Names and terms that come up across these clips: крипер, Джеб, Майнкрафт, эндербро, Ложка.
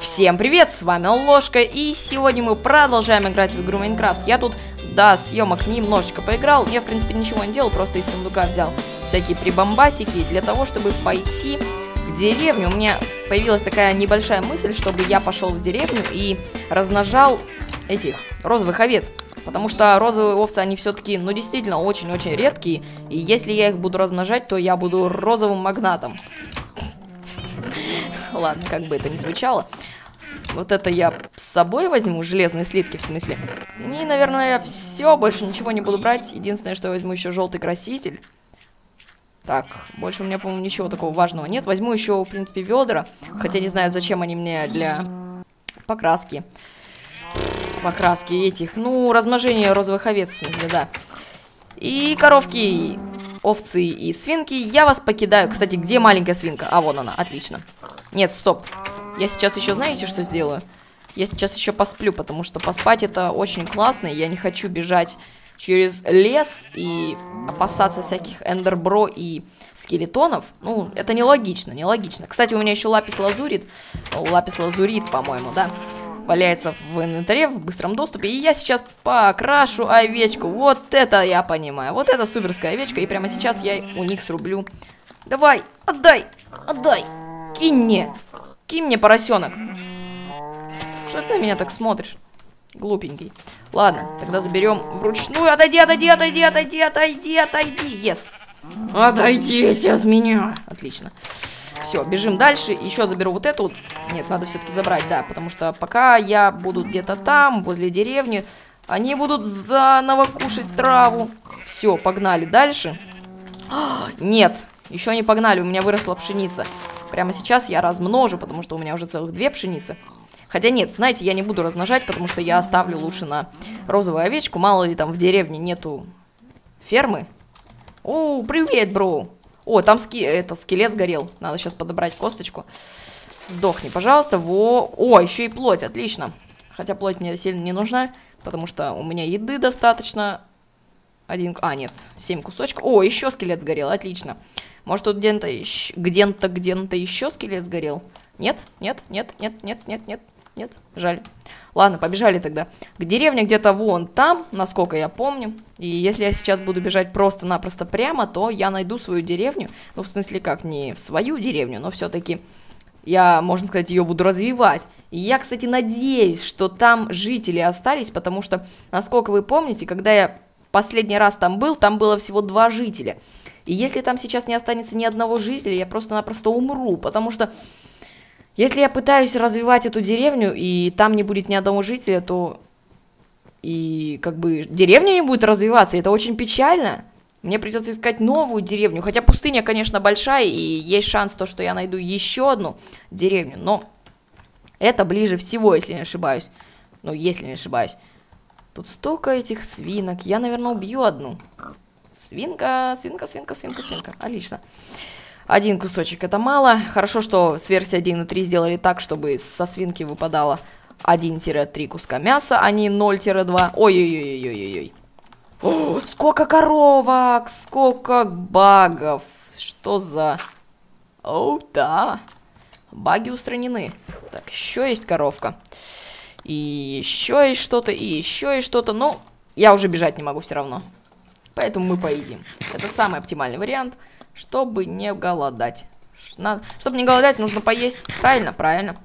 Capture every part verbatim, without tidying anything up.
Всем привет, с вами Ложка, и сегодня мы продолжаем играть в игру Майнкрафт. Я тут до съемок немножечко поиграл, я в принципе ничего не делал, просто из сундука взял всякие прибамбасики для того, чтобы пойти в деревню. У меня появилась такая небольшая мысль, чтобы я пошел в деревню и размножал этих розовых овец. Потому что розовые овцы, они все-таки, ну, действительно, очень-очень редкие. И если я их буду размножать, то я буду розовым магнатом. Ладно, как бы это ни звучало. Вот это я с собой возьму, железные слитки, в смысле. И, наверное, все, больше ничего не буду брать. Единственное, что я возьму еще желтый краситель. Так, больше у меня, по-моему, ничего такого важного нет. Возьму еще, в принципе, ведра. Хотя не знаю, зачем они мне для покраски. Покраски этих, ну, размножение розовых овец, да. И коровки, и овцы, и свинки. Я вас покидаю. Кстати, где маленькая свинка? А, вон она, отлично. Нет, стоп. Я сейчас еще, знаете, что сделаю? Я сейчас еще посплю, потому что поспать это очень классно. Я не хочу бежать через лес и опасаться всяких эндербро и скелетонов. Ну, это нелогично, нелогично. Кстати, у меня еще лапис-лазурит. Лапис-лазурит, по-моему, да. Валяется в инвентаре в быстром доступе. И я сейчас покрашу овечку. Вот это я понимаю. Вот это суперская овечка. И прямо сейчас я у них срублю. Давай, отдай, отдай. Кинь мне. Кинь мне, поросенок. Что ты на меня так смотришь? Глупенький. Ладно, тогда заберем вручную. Отойди, отойди, отойди, отойди, отойди, отойди. Yes. Отойдите от меня. Отлично. Все, бежим дальше. Еще заберу вот эту. Нет, надо все-таки забрать, да. Потому что пока я буду где-то там, возле деревни, они будут заново кушать траву. Все, погнали дальше. А, нет, еще не погнали. У меня выросла пшеница. Прямо сейчас я размножу, потому что у меня уже целых две пшеницы. Хотя нет, знаете, я не буду размножать, потому что я оставлю лучше на розовую овечку. Мало ли там в деревне нету фермы. О, привет, бро. О, там ски... это, скелет сгорел. Надо сейчас подобрать косточку. Сдохни, пожалуйста. Во... О, еще и плоть, отлично. Хотя плоть мне сильно не нужна, потому что у меня еды достаточно. Один... А, нет, семь кусочков. О, еще скелет сгорел, отлично. Может, тут где-то еще... где-то, где-то еще скелет сгорел? Нет, нет, нет, нет, нет, нет, нет, нет. Жаль. Ладно, побежали тогда. К деревне где-то вон там, насколько я помню. И если я сейчас буду бежать просто-напросто прямо, то я найду свою деревню. Ну, в смысле, как не свою деревню, но все-таки я, можно сказать, ее буду развивать. И я, кстати, надеюсь, что там жители остались, потому что, насколько вы помните, когда я последний раз там был, там было всего два жителя. И если там сейчас не останется ни одного жителя, я просто-напросто умру, потому что... Если я пытаюсь развивать эту деревню, и там не будет ни одного жителя, то и как бы деревня не будет развиваться, это очень печально. Мне придется искать новую деревню, хотя пустыня, конечно, большая, и есть шанс, то, что я найду еще одну деревню, но это ближе всего, если не ошибаюсь. Ну, если не ошибаюсь. Тут столько этих свинок, я, наверное, убью одну. Свинка, свинка, свинка, свинка, свинка, отлично. Один кусочек это мало. Хорошо, что с версии один и три сделали так, чтобы со свинки выпадало один-три куска мяса, а не ноль-два. Ой-ой-ой-ой-ой-ой. О, сколько коровок, сколько багов. Что за... О, да. Баги устранены. Так, еще есть коровка. И еще есть что-то, и еще есть что-то. Ну, я уже бежать не могу все равно. Поэтому мы поедим. Это самый оптимальный вариант. Чтобы не голодать. Надо... Чтобы не голодать, нужно поесть. Правильно, правильно.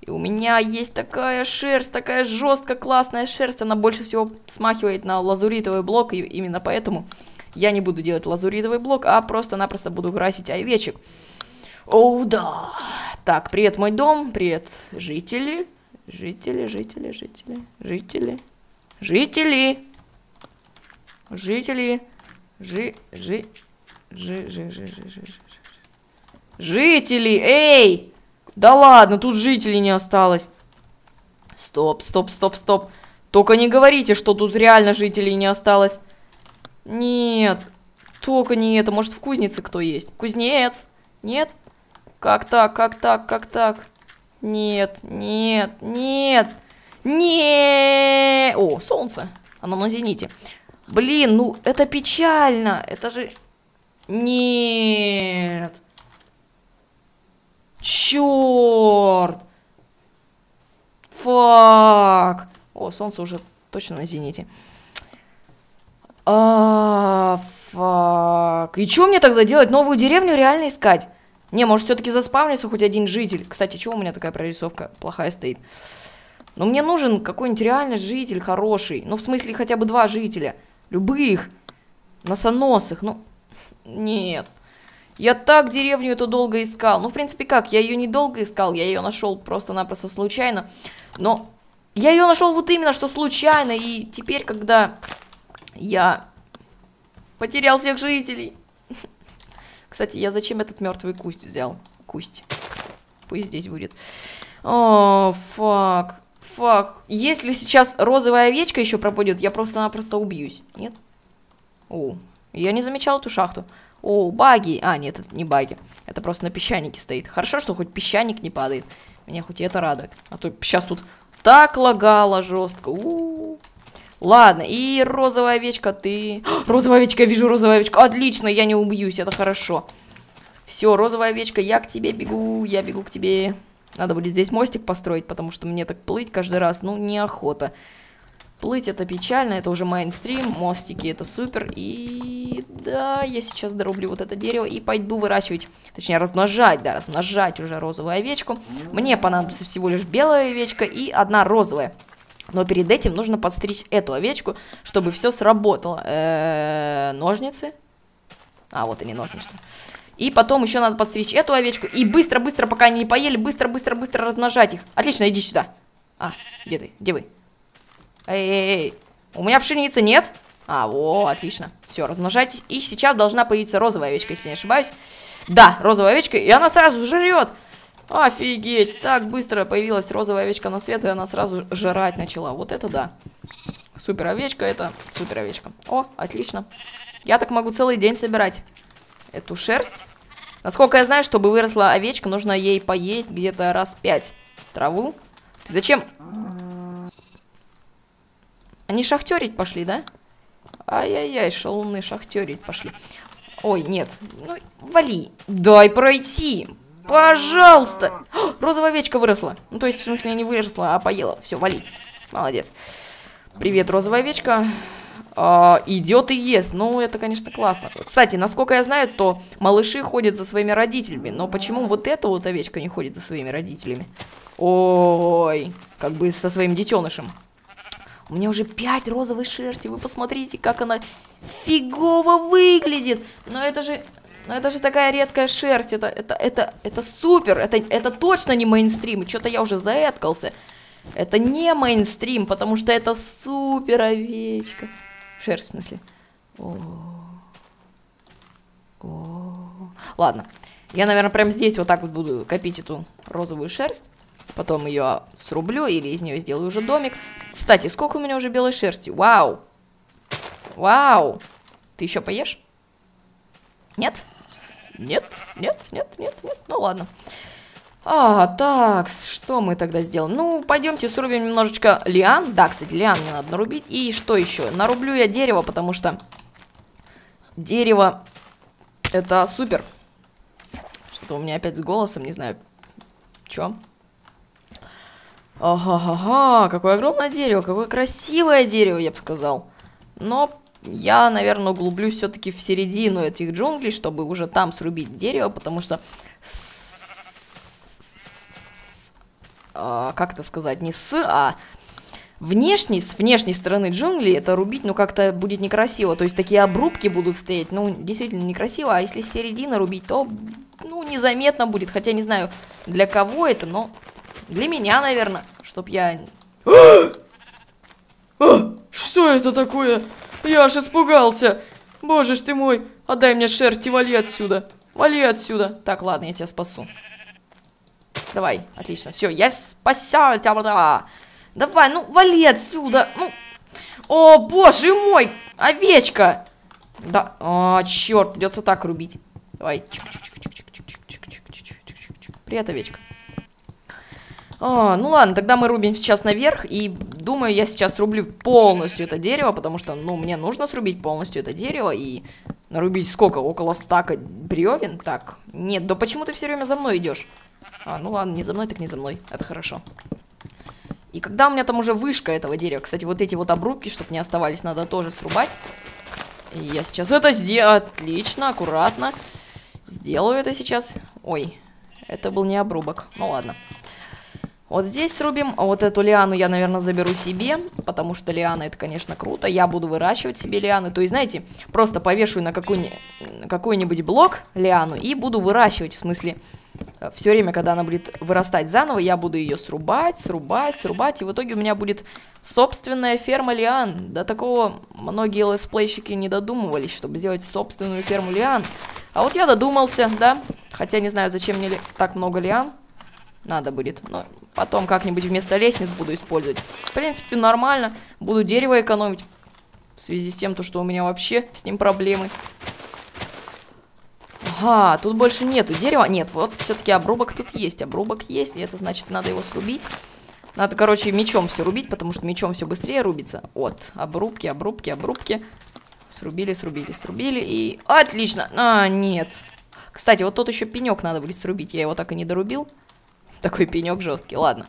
И у меня есть такая шерсть, такая жестко классная шерсть. Она больше всего смахивает на лазуритовый блок. И именно поэтому я не буду делать лазуритовый блок, а просто-напросто буду красить овечек. О, да. Так, привет, мой дом. Привет, жители. Жители, жители, жители, жители. Жители. Жители. Жи, жи. Жи, жи, жи, жи, жи, жи. Жители, эй! Да ладно, тут жителей не осталось. Стоп, стоп, стоп, стоп. Только не говорите, что тут реально жителей не осталось. Нет, только не это. Может, в кузнице кто есть? Кузнец? Нет? Как так, как так, как так? Нет, нет, нет. Нет. О, солнце. Оно на зените. Блин, ну это печально. Это же... Нет. Черт. О, солнце уже точно на зените. А, фак. И что мне тогда делать? Новую деревню реально искать? Не, может, все-таки заспавнится хоть один житель. Кстати, чего у меня такая прорисовка плохая стоит? Но мне нужен какой-нибудь реально житель хороший. Ну, в смысле, хотя бы два жителя. Любых. Носоносых. Ну, нет. Я так деревню эту долго искал. Ну, в принципе, как? Я ее недолго искал. Я ее нашел просто-напросто случайно. Но я ее нашел вот именно, что случайно. И теперь, когда я потерял всех жителей... Кстати, я зачем этот мертвый куст взял? Кусть. Пусть здесь будет. О, фак. Фак. Если сейчас розовая овечка еще пропадет, я просто-напросто убьюсь. Нет? О, я не замечал эту шахту. О, баги. А, нет, это не баги. Это просто на песчанике стоит. Хорошо, что хоть песчаник не падает. Меня хоть и это радует. А то сейчас тут так лагало жестко. У-у-у. Ладно, и розовая овечка, ты... Розовая овечка, я вижу розовую овечку. Отлично, я не убьюсь, это хорошо. Все, розовая овечка, я к тебе бегу, я бегу к тебе. Надо будет здесь мостик построить, потому что мне так плыть каждый раз, ну, неохота. Плыть это печально, это уже мейнстрим, мостики это супер. И да, я сейчас дорублю вот это дерево и пойду выращивать, точнее размножать, да, размножать уже розовую овечку. Мне понадобится всего лишь белая овечка и одна розовая. Но перед этим нужно подстричь эту овечку, чтобы все сработало. Э-э, ножницы. А, вот они, ножницы. И потом еще надо подстричь эту овечку. И быстро-быстро, пока они не поели, быстро-быстро-быстро размножать их. Отлично, иди сюда. А, где ты? Где вы? Эй-эй-эй. У меня пшеницы нет? А, о, отлично. Все, размножайтесь. И сейчас должна появиться розовая овечка, если не ошибаюсь. Да, розовая овечка. И она сразу жрет. Офигеть, так быстро появилась розовая овечка на свет, и она сразу жрать начала. Вот это да. Супер овечка, это супер овечка. О, отлично. Я так могу целый день собирать эту шерсть. Насколько я знаю, чтобы выросла овечка, нужно ей поесть где-то раз пять траву. Ты зачем? Они шахтерить пошли, да? Ай-яй-яй, шалуны шахтерить пошли. Ой, нет. Ну, вали. Дай пройти. Пожалуйста! О, розовая овечка выросла. Ну, то есть, в смысле, не выросла, а поела. Все, вали. Молодец. Привет, розовая овечка. А, идет и ест. Ну, это, конечно, классно. Кстати, насколько я знаю, то малыши ходят за своими родителями. Но почему вот эта вот овечка не ходит за своими родителями? Ой, как бы со своим детенышем. У меня уже пять розовой шерсти. Вы посмотрите, как она фигово выглядит. Но это же... Но это же такая редкая шерсть, это, это, это, это супер, это, это точно не мейнстрим, что-то я уже заэткался. Это не мейнстрим, потому что это супер овечка. Шерсть, в смысле. О-о-о. Ладно, я, наверное, прямо здесь вот так вот буду копить эту розовую шерсть. Потом ее срублю или из нее сделаю уже домик. Кстати, сколько у меня уже белой шерсти? Вау! Вау! Ты еще поешь? Нет? Нет, нет, нет, нет, нет, ну ладно. А, так, что мы тогда сделаем? Ну, пойдемте срубим немножечко лиан. Да, кстати, лиан мне надо нарубить. И что еще? Нарублю я дерево, потому что дерево это супер. Что-то у меня опять с голосом, не знаю, чё. Ага-га-га, какое огромное дерево, какое красивое дерево, я бы сказал. Но... Я, наверное, углублюсь все-таки в середину этих джунглей, чтобы уже там срубить дерево, потому что... А, как это сказать? Не с, а... Внешне, с внешней стороны джунглей это рубить, ну, как-то будет некрасиво. То есть такие обрубки будут стоять, ну, действительно некрасиво. А если с середины рубить, то, ну, незаметно будет. Хотя не знаю, для кого это, но... Для меня, наверное, чтоб я... Что это такое? Я аж испугался. Боже ж ты мой. Отдай мне шерсть и вали отсюда. Вали отсюда. Так, ладно, я тебя спасу. Давай, отлично. Все, я спасаю тебя. Давай, ну, вали отсюда. Ну. О, боже мой. Овечка. Да, о, черт, придется так рубить. Давай. Привет, овечка. А, ну ладно, тогда мы рубим сейчас наверх, и думаю, я сейчас срублю полностью это дерево, потому что, ну, мне нужно срубить полностью это дерево и нарубить сколько? Около стака бревен? Так, нет, да почему ты все время за мной идешь? А, ну ладно, не за мной, так не за мной, это хорошо. И когда у меня там уже вышка этого дерева, кстати, вот эти вот обрубки, чтобы не оставались, надо тоже срубать. И я сейчас это сделаю. Отлично, аккуратно. Сделаю это сейчас. Ой, это был не обрубок. Ну ладно. Вот здесь срубим. Вот эту лиану я, наверное, заберу себе, потому что лиана это, конечно, круто. Я буду выращивать себе лианы. То есть, знаете, просто повешу на какой-нибудь блок лиану и буду выращивать. В смысле, все время, когда она будет вырастать заново, я буду ее срубать, срубать, срубать. И в итоге у меня будет собственная ферма лиан. До такого многие летсплейщики не додумывались, чтобы сделать собственную ферму лиан. А вот я додумался, да. Хотя не знаю, зачем мне так много лиан. Надо будет, но потом как-нибудь вместо лестниц буду использовать. В принципе, нормально. Буду дерево экономить. В связи с тем, то, что у меня вообще с ним проблемы. Ага, тут больше нету дерева. Нет, вот все-таки обрубок тут есть. Обрубок есть, и это значит, надо его срубить. Надо, короче, мечом все рубить, потому что мечом все быстрее рубится. Вот, обрубки, обрубки, обрубки. Срубили, срубили, срубили и... Отлично! А, нет. Кстати, вот тот еще пенек надо будет срубить. Я его так и не дорубил. Такой пенек жесткий, ладно.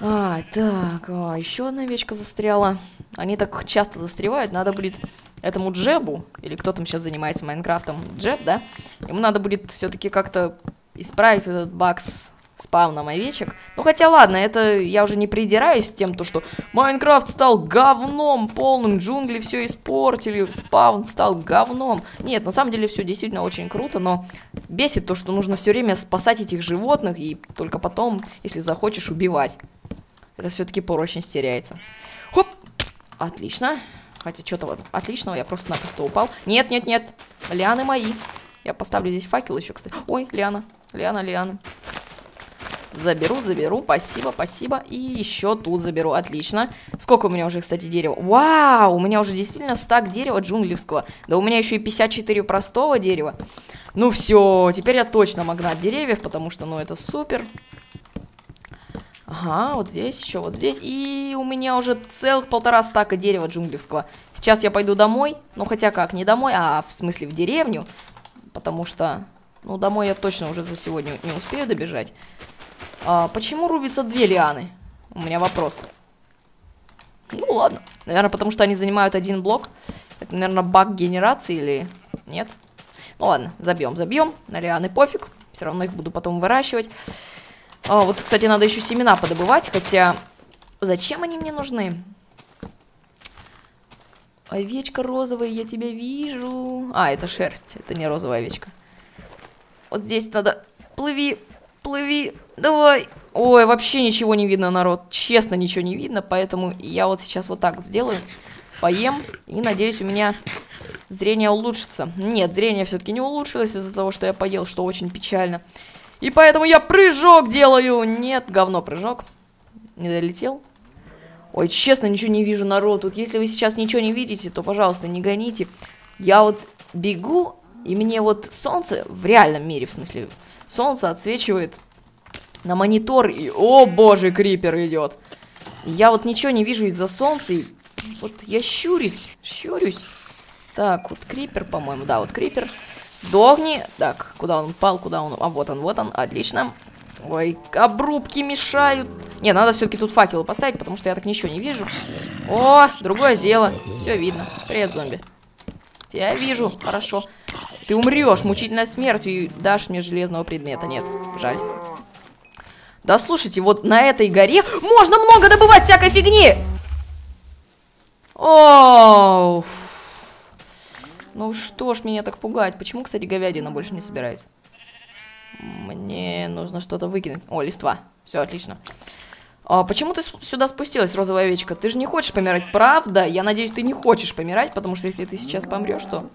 А, так, а, еще одна овечка застряла. Они так часто застревают, надо будет этому Джебу, или кто там сейчас занимается Майнкрафтом, Джеб, да? Ему надо будет все-таки как-то исправить этот баг с спавном овечек. Ну, хотя ладно, это я уже не придираюсь тем, то, что Майнкрафт стал говном полным, джунгли все испортили, спавн стал говном. Нет, на самом деле все действительно очень круто, но бесит то, что нужно все время спасать этих животных и только потом, если захочешь, убивать. Это все-таки порочность теряется. Хоп! Отлично. Хотя что-то отличного, я просто-напросто упал. Нет, нет, нет, лианы мои. Я поставлю здесь факел еще, кстати. Ой, лиана, лиана, лиана. Заберу, заберу, спасибо, спасибо. И еще тут заберу, отлично. Сколько у меня уже, кстати, дерева? Вау, у меня уже действительно стак дерева джунглевского. Да у меня еще и пятьдесят четыре простого дерева. Ну все, теперь я точно магнат деревьев, потому что, ну, это супер. Ага, вот здесь, еще вот здесь. И у меня уже целых полтора стака дерева джунглевского. Сейчас я пойду домой. Ну, хотя как, не домой, а в смысле в деревню. Потому что, ну, домой я точно уже за сегодня не успею добежать. А почему рубятся две лианы? У меня вопрос. Ну ладно. Наверное, потому что они занимают один блок. Это, наверное, баг генерации или нет? Ну ладно, забьем, забьем. На лианы пофиг. Все равно их буду потом выращивать. А, вот, кстати, надо еще семена подобывать. Хотя, зачем они мне нужны? Овечка розовая, я тебя вижу. А, это шерсть. Это не розовая овечка. Вот здесь надо... Плыви, плыви... Давай. Ой, вообще ничего не видно, народ. Честно, ничего не видно, поэтому я вот сейчас вот так вот сделаю. Поем, и надеюсь, у меня зрение улучшится. Нет, зрение все-таки не улучшилось из-за того, что я поел, что очень печально. И поэтому я прыжок делаю. Нет, говно прыжок. Не долетел. Ой, честно, ничего не вижу, народ. Вот если вы сейчас ничего не видите, то, пожалуйста, не гоните. Я вот бегу, и мне вот солнце, в реальном мире, в смысле, солнце отсвечивает... На монитор и... О, боже, крипер идет. Я вот ничего не вижу из-за солнца. И вот я щурюсь. Щурюсь. Так, вот крипер, по-моему. Да, вот крипер. Сдохни. Так, куда он упал, куда он... А, вот он, вот он. Отлично. Ой, обрубки мешают. Не, надо все-таки тут факелы поставить, потому что я так ничего не вижу. О, другое дело. Все видно. Привет, зомби. Я вижу. Хорошо. Ты умрешь мучительной смертью и дашь мне железного предмета. Нет, жаль. Да слушайте, вот на этой горе можно много добывать всякой фигни! О, ну что ж меня так пугать? Почему, кстати, говядина больше не собирается? Мне нужно что-то выкинуть. О, листва. Все, отлично. А почему ты сюда спустилась, розовая овечка? Ты же не хочешь помирать, правда? Я надеюсь, ты не хочешь помирать, потому что если ты сейчас помрешь, то...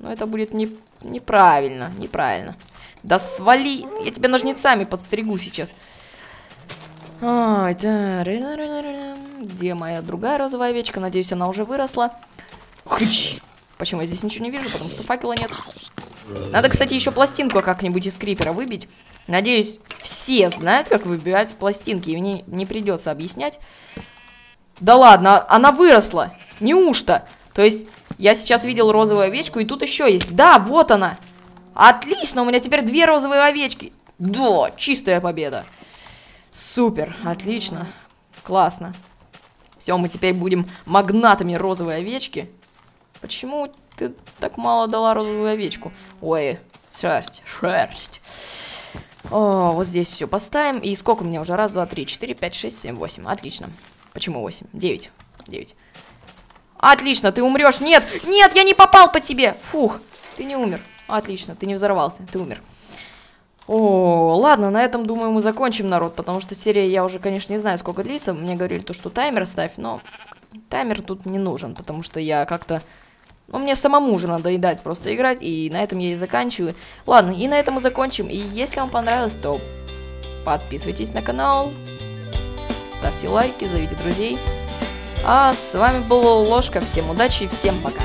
Ну, это будет не... неправильно, неправильно. Да свали! Я тебя ножницами подстригу сейчас. А, да. Где моя другая розовая овечка? Надеюсь, она уже выросла. Почему я здесь ничего не вижу? Потому что факела нет. Надо, кстати, еще пластинку как-нибудь из крипера выбить. Надеюсь, все знают, как выбивать пластинки. И мне не придется объяснять. Да ладно, она выросла. Неужто? То есть, я сейчас видел розовую овечку, и тут еще есть. Да, вот она. Отлично, у меня теперь две розовые овечки. Да, чистая победа. Супер, отлично. Классно. Все, мы теперь будем магнатами розовой овечки. Почему ты так мало дала розовую овечку? Ой, шерсть, шерсть. О, вот здесь все поставим. И сколько у меня уже? Раз, два, три, четыре, пять, шесть, семь, восемь. Отлично. Почему восемь? Девять. Девять. Отлично, ты умрешь. Нет, нет, я не попал по тебе. Фух, ты не умер. Отлично, ты не взорвался, ты умер. О, ладно, на этом, думаю, мы закончим, народ, потому что серия, я уже, конечно, не знаю, сколько длится. Мне говорили то, что таймер ставь, но таймер тут не нужен, потому что я как-то... Ну, мне самому уже надоедать просто играть, и на этом я и заканчиваю. Ладно, и на этом мы закончим. И если вам понравилось, то подписывайтесь на канал, ставьте лайки, зовите друзей. А с вами была Ложка, всем удачи, всем пока.